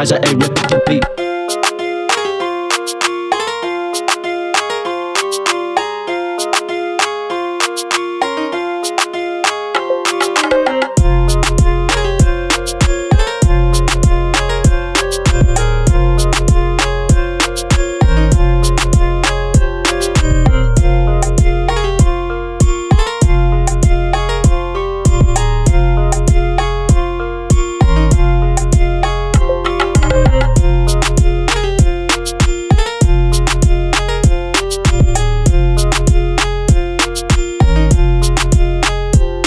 Ryzy.A beat. Ryzy.A rip the beat.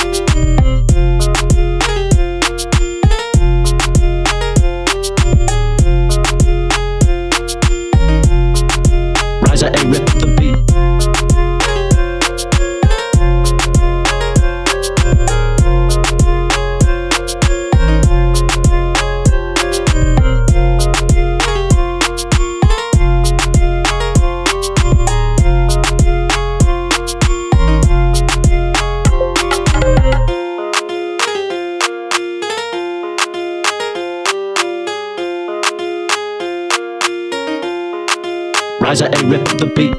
Ryzy.A rip the beat.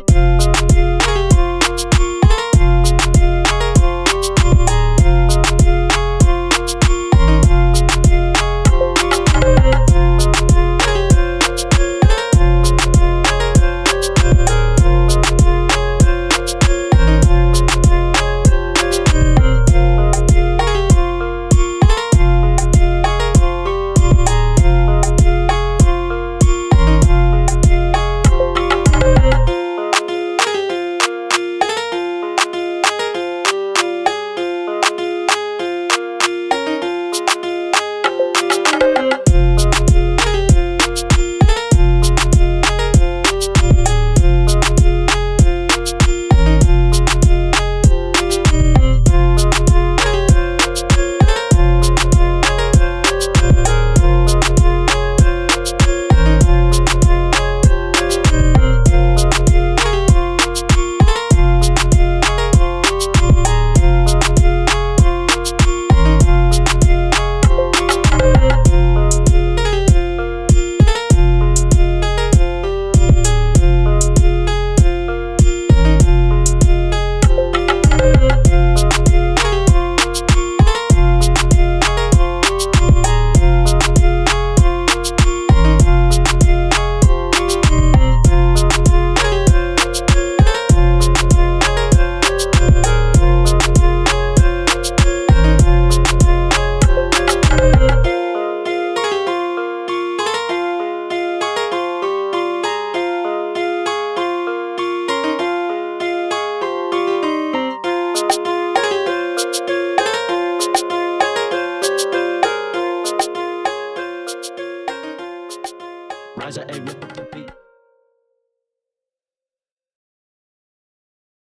Ryzy.A rip the beat.